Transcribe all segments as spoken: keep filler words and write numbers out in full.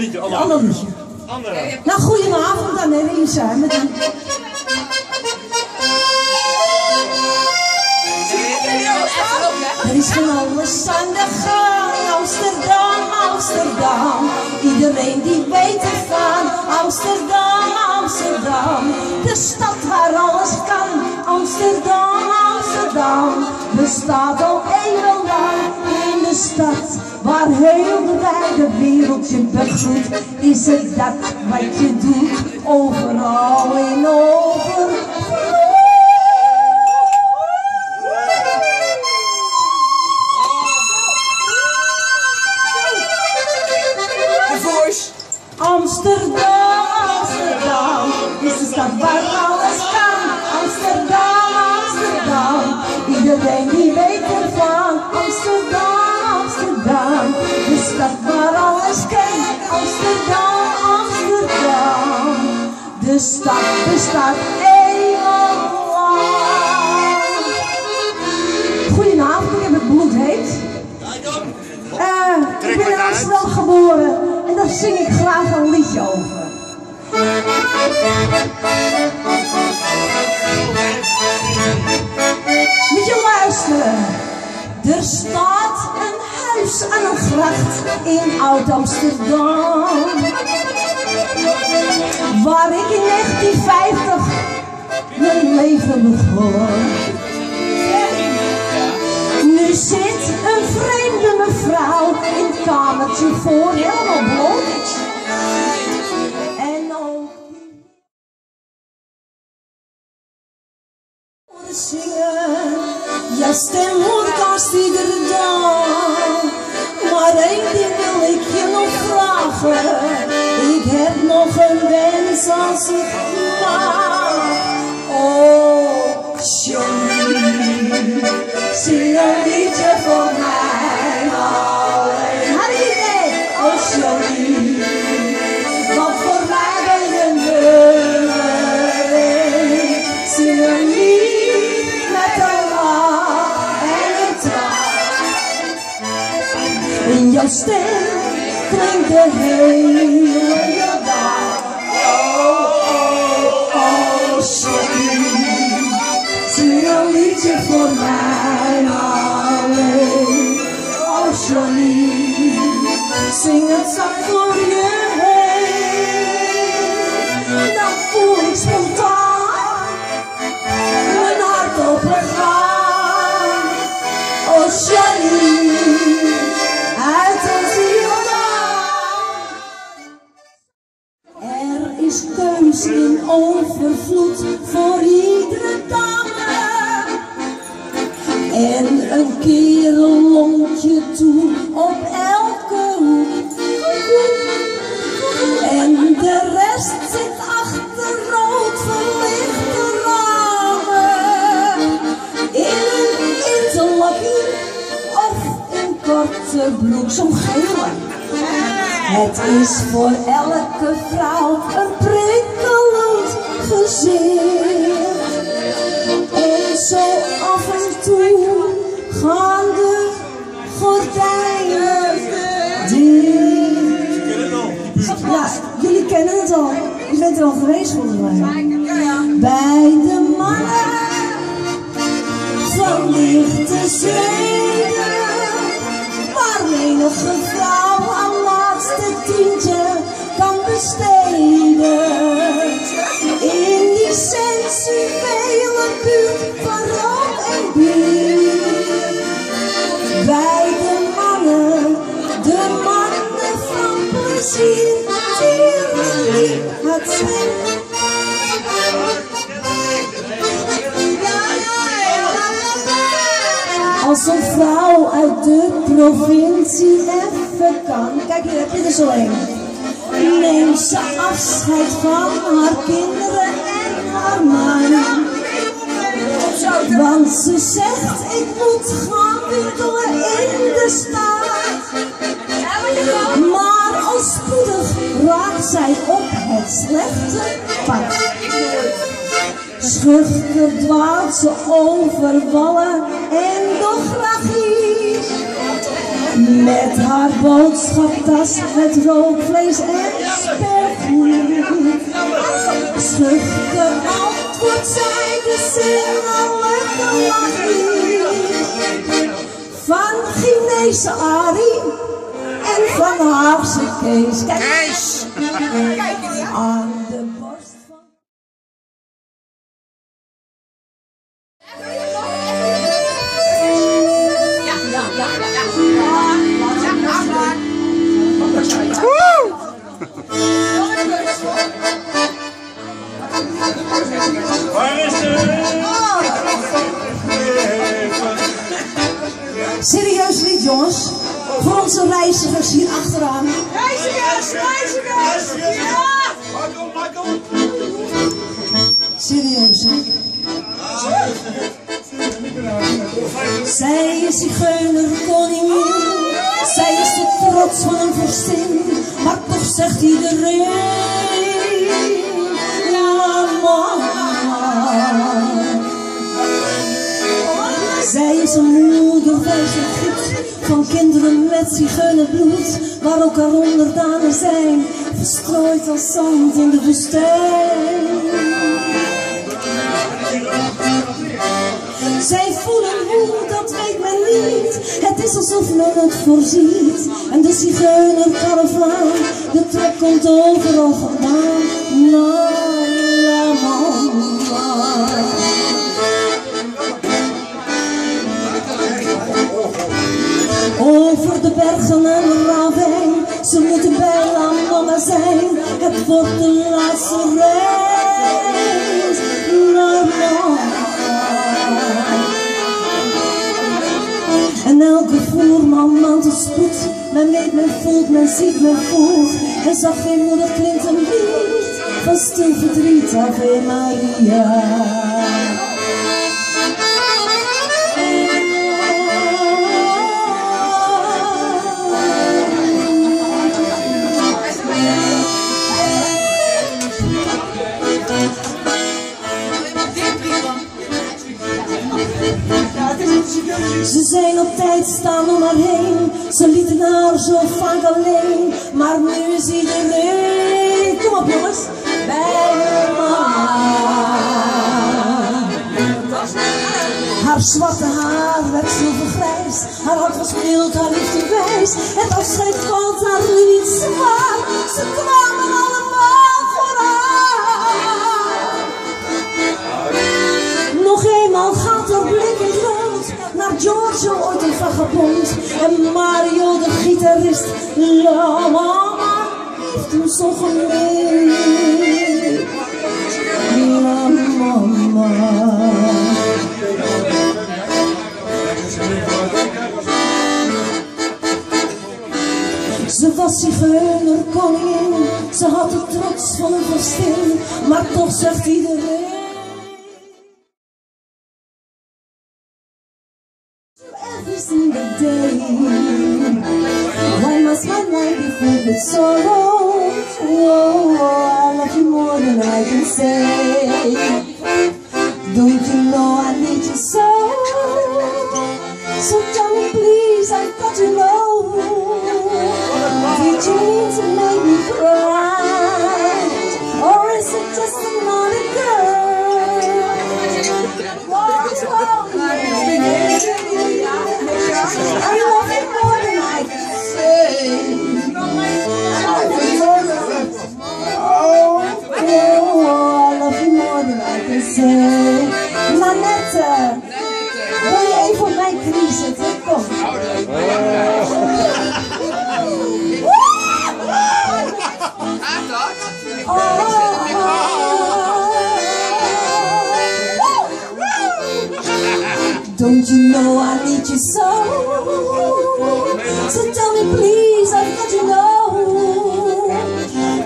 liedje. Anna. Ander. Ander. Ander. Ander. Nou, goedenavond aan iedereen samen. Er is van alles aan de gang, Amsterdam, Amsterdam. Iedereen die weet ervan, Amsterdam, Amsterdam. De stad waar alles kan, Amsterdam, Amsterdam. Bestaat al eeuwenlang in de stad, waar heel de wijde wereld je begroet. Is het dat wat je doet, overal in overvloed. Amsterdam, Amsterdam, is de stad waar alles kan. Amsterdam, Amsterdam, iedereen die weet ervan. Amsterdam, Amsterdam, de stad waar alles kan. Amsterdam, Amsterdam, de stad, de stad eeuwenlang. Goedenavond, ik heb het bloed heet. Uh, ik ben in Amsterdam geboren. En daar zing ik graag een liedje over. Moet je luisteren. Er staat een huis aan een gracht in Oud-Amsterdam. Waar ik in negentien vijftig mijn leven begon. Nu zit een vreemde mevrouw in het kamertje voor helemaal blond. En ook die zingen, jouw stem hoort als iedere dag. Maar één ding wil ik je nog vragen, ik heb nog een wens als ik mag. Oh, Johnny. Zing een liedje voor mij, alleen Harriet, oh Johnny, want voor mij ben je nummer één. Zing een lied met een lach en een traan. In jouw stem klinkt de hele dag. Oh, oh, oh Johnny, zing een liedje voor mij. Johnny, zing het zacht voor je heen. Dan voel ik spontaan mijn hart opengaan. Oh Johnny, uit een zieldaan. Er is keus in overvloed voor iedere dame. En een kerel longt je toe op elke hoek. En de rest zit achter rood verlichte ramen. In een interlakje of in korte broek, zo'n gele. Het is voor elke vrouw een prikkelend gezicht. En zo af en toe gaan de gordijnen dicht. Ja, jullie kennen het al. Je bent er al geweest volgens mij. Bij de mannen van lichte zeden, waar menige vrouw aan laatste tientje kan besteden. In die sensuele buurt van rook en bier. Bij de mannen, de mannen van plezier, dieren die het zijn. Als een vrouw uit de provincie even kan. Kijk, hier heb je er zo een. Neem ze afscheid van haar kinderen en haar man. Want ze zegt, ik moet gaan winkelen in de stad. Maar al spoedig raakt zij op het slechte pad. Schuchter dwaalt ze over wallen en doch graag. Met haar boodschaptas met rookvlees en spergoed. Schuchter antwoord zij de zinnelijke manier van Chinese Arie en van Haagse Kees. Kijk eens aan de borst van... Ja, ja, ja, ja. Serieus lied, jongens, voor onze reizigers hier achteraan. Reizigers, reizigers, ja! Makkel, makkel! Serieus, hè? Zij is zigeunerkoningin, zij is de trots van een vorstin, maar toch zegt iedereen. Zij is een moeder wijze gids van kinderen met zigeunerbloed, waar ook haar onderdanen zijn, verstrooid als zand in de woestijn. Zij voelen hoe, dat weet men niet, het is alsof men het voorziet. En de zigeunerkaravaan, de trek komt overal vandaan. Na, na, na. Over de bergen en de ravijn, ze moeten bijna mama zijn. Het wordt de laatste reis naar mama. En elke voerman mantelspot, men weet, men voelt, men ziet, men voelt. En zag geen moeder klinkt een lied van stil verdriet, Ave Maria. Ze zijn op tijd, staan om haar heen. Ze lieten haar zo vaak alleen, maar nu is iedereen. Kom op jongens, bij mama. Haar zwarte haar werd zilvergrijs, haar hart was mild, haar liefde wijs. Het afscheid valt haar nu niet zwaar, ze kwamen allemaal voor haar. Nog eenmaal gaat er blikken naar Giorgio, ooit een vagabond, en Mario de gitarist. La mama heeft hem zo gemeen. La mama. Ze was zigeunerkoningin, ze had de trots van een vorstin, maar toch zegt iedereen. Single day, why must my life be filled with sorrow? Oh, I love you more than I can say. Don't you know I need you so? So tell me please, I've got to know. Did you mean to make me cry, or is it just another girl? Whoa, whoa, yeah. I love it more than I can say. Oh, oh, I love you more than I can say. Nanette, wil je even op mijn knie zitten? Kom. Don't you know I need you so? So tell me please, I've got to know.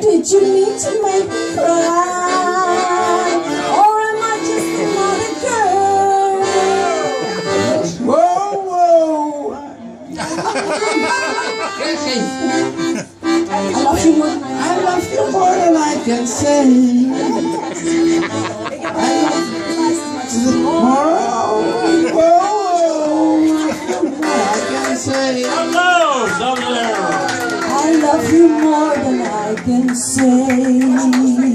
Did you mean to make me cry, or am I just another girl? Whoa, whoa! I love you more. I love you more than I can say. I love you. Hello! cansei.